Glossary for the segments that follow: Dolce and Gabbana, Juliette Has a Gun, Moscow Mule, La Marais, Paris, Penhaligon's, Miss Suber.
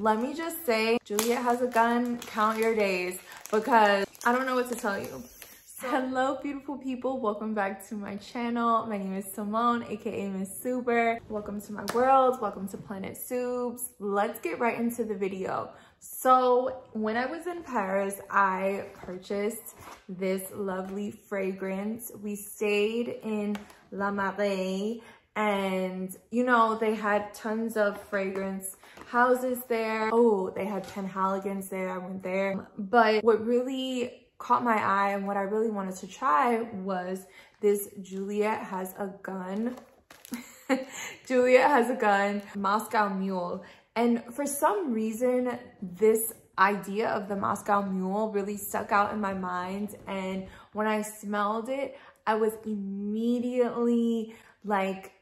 Let me just say, Juliette Has a Gun, count your days, because I don't know what to tell you. Hello beautiful people, welcome back to my channel. My name is Simone, aka Miss Super. Welcome to my world, welcome to Planet Soups. Let's get right into the video. So when I was in Paris, I purchased this lovely fragrance. We stayed in La Marais, and you know, they had tons of fragrance houses there. Oh, they had Penhaligon's there, I went there. But what really caught my eye and what I really wanted to try was this Juliette Has a Gun. Juliette Has a Gun Moscow Mule. And for some reason, this idea of the Moscow Mule really stuck out in my mind. And when I smelled it, I was immediately like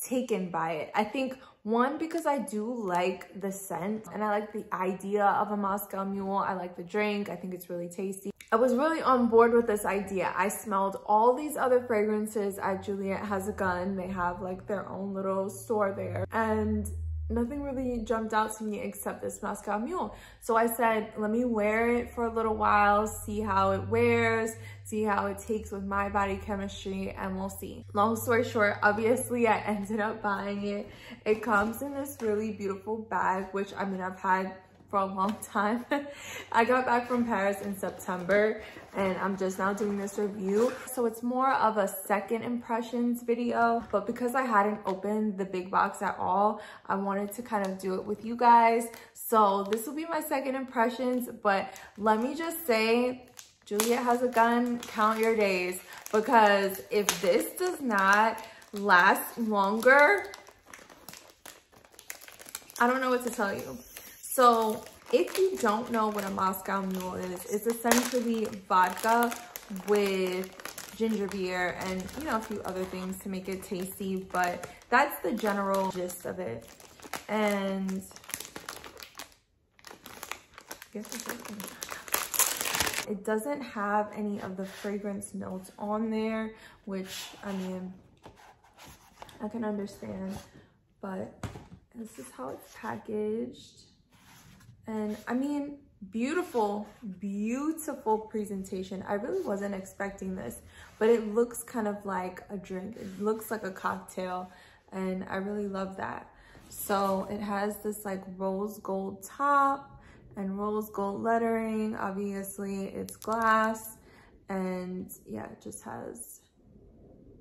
taken by it. I think one, because I do like the scent and I like the idea of a Moscow Mule. I like the drink. I think it's really tasty. I was really on board with this idea. I smelled all these other fragrances at Juliette Has a Gun. They have like their own little store there, and nothing really jumped out to me except this Moscow Mule. So I said, let me wear it for a little while, see how it wears, see how it takes with my body chemistry, and we'll see. Long story short, obviously I ended up buying it. It comes in this really beautiful bag, which I mean, I've had for a long time. I got back from Paris in September and I'm just now doing this review. So it's more of a second impressions video, but because I hadn't opened the big box at all, I wanted to kind of do it with you guys. So this will be my second impressions, but let me just say, Juliette Has a Gun, count your days, because if this does not last longer, I don't know what to tell you. So if you don't know what a Moscow Mule is, it's essentially vodka with ginger beer and, you know, a few other things to make it tasty, but that's the general gist of it. And I guess it's okay. It doesn't have any of the fragrance notes on there, which, I mean, I can understand, but this is how it's packaged. And I mean, beautiful, beautiful presentation. I really wasn't expecting this, but it looks kind of like a drink. It looks like a cocktail, and I really love that. So it has this like rose gold top and rose gold lettering. Obviously it's glass, and yeah, it just has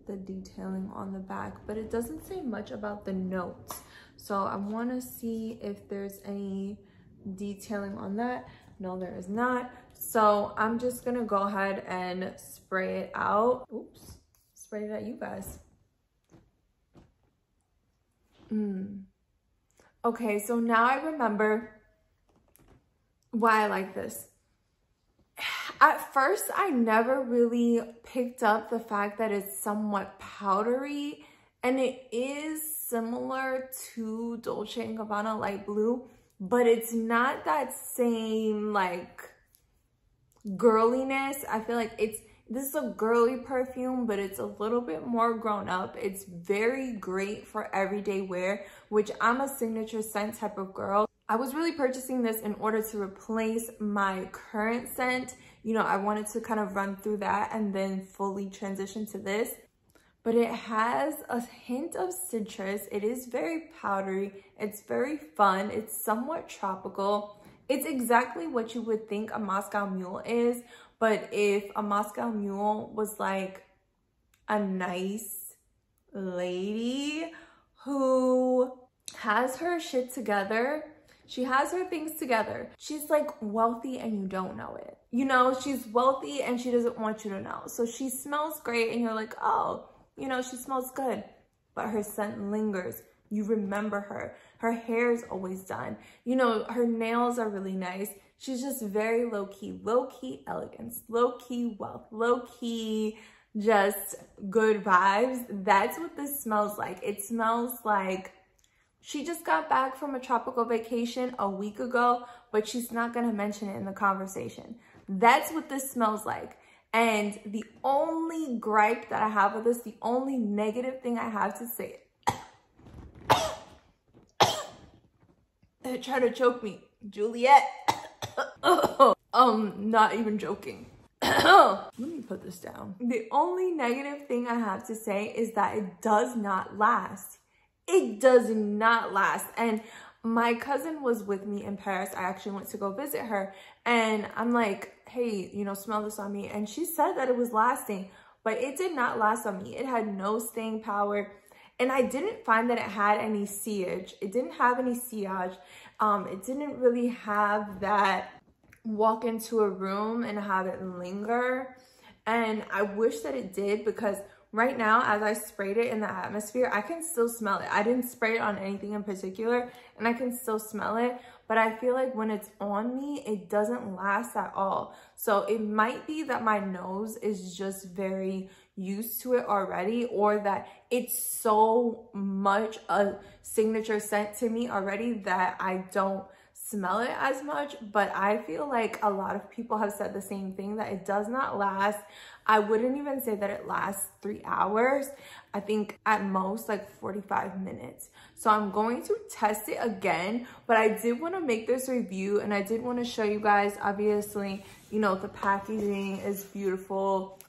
the detailing on the back, but it doesn't say much about the notes. So I wanna see if there's any detailing on that. No, there is not. So I'm just gonna go ahead and spray it out. Oops, spray it at you guys. Okay, so now I remember why I like this. At first, I never really picked up the fact that it's somewhat powdery, and it is similar to Dolce and Gabbana Light Blue, but it's not that same like girliness. I feel like this is a girly perfume, but it's a little bit more grown up. It's very great for everyday wear, which I'm a signature scent type of girl. I was really purchasing this in order to replace my current scent. You know, I wanted to kind of run through that and then fully transition to this. But it has a hint of citrus. It is very powdery. It's very fun. It's somewhat tropical. It's exactly what you would think a Moscow Mule is. But if a Moscow Mule was like a nice lady who has her shit together, she has her things together. She's like wealthy and you don't know it. You know, she's wealthy and she doesn't want you to know. So she smells great and you're like, oh, you know, she smells good, but her scent lingers. You remember her. Her hair is always done. You know, her nails are really nice. She's just very low-key elegance, low-key wealth, low-key just good vibes. That's what this smells like. It smells like she just got back from a tropical vacation a week ago, but she's not going to mention it in the conversation. That's what this smells like. And the only gripe that I have with this, the only negative thing I have to say They tried to choke me. Juliette. Not even joking. Let me put this down. The only negative thing I have to say is that it does not last. It does not last. And my cousin was with me in Paris. I actually went to go visit her. And I'm like, hey, you know, smell this on me. And she said that it was lasting, but it did not last on me. It had no staying power. And I didn't find that it had any sillage. It didn't have any sillage. It didn't really have that walk into a room and have it linger. And I wish that it did, because right now, as I sprayed it in the atmosphere, I can still smell it. I didn't spray it on anything in particular, and I can still smell it. But I feel like when it's on me, it doesn't last at all. So it might be that my nose is just very used to it already, or that it's so much a signature scent to me already that I don't smell it as much. But I feel like a lot of people have said the same thing, that it does not last. I wouldn't even say that it lasts 3 hours. I think at most like 45 minutes. So I'm going to test it again, but I did want to make this review, and I did want to show you guys. Obviously, you know, the packaging is beautiful.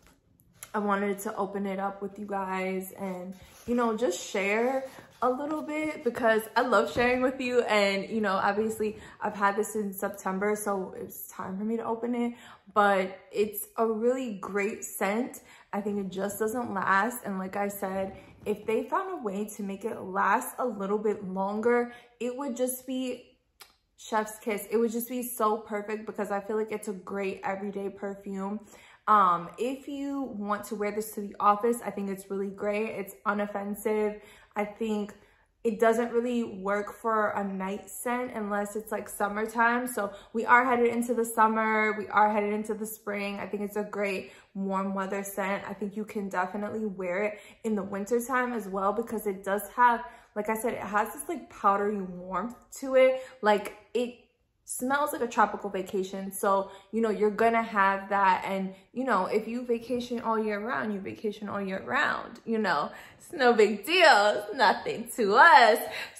I wanted to open it up with you guys and, you know, just share a little bit, because I love sharing with you. And, you know, obviously I've had this in September, so it's time for me to open it, but it's a really great scent. I think it just doesn't last. And like I said, if they found a way to make it last a little bit longer, it would just be chef's kiss. It would just be so perfect, because I feel like it's a great everyday perfume. If you want to wear this to the office, I think it's really great. It's unoffensive. I think it doesn't really work for a night scent unless it's like summertime. So we are headed into the summer. We are headed into the spring. I think it's a great warm weather scent. I think you can definitely wear it in the wintertime as well, because it does have, like I said, it has this like powdery warmth to it. Like it smells like a tropical vacation. So, you know, you're gonna have that. And, you know, if you vacation all year round, you vacation all year round, you know, it's no big deal, it's nothing to us.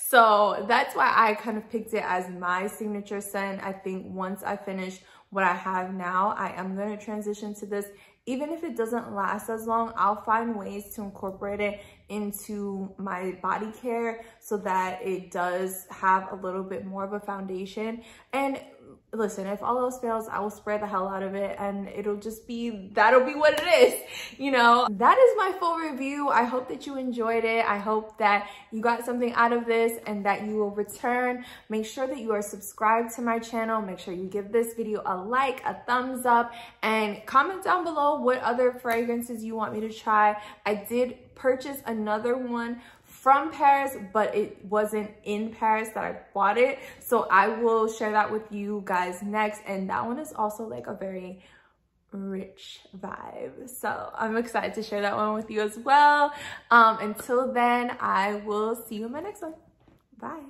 So that's why I kind of picked it as my signature scent. I think once I finish what I have now, I am gonna transition to this. Even if it doesn't last as long, I'll find ways to incorporate it into my body care so that it does have a little bit more of a foundation. And listen, if all else fails, I will spray the hell out of it, and it'll just be, that'll be what it is, you know. That is my full review. I hope that you enjoyed it. I hope that you got something out of this and that you will return. Make sure that you are subscribed to my channel. Make sure you give this video a like, a thumbs up, and comment down below what other fragrances you want me to try. I did purchase another one from Paris, but it wasn't in Paris that I bought it, so I will share that with you guys next. And that one is also like a very rich vibe, so I'm excited to share that one with you as well. Until then, I will see you in my next one. Bye.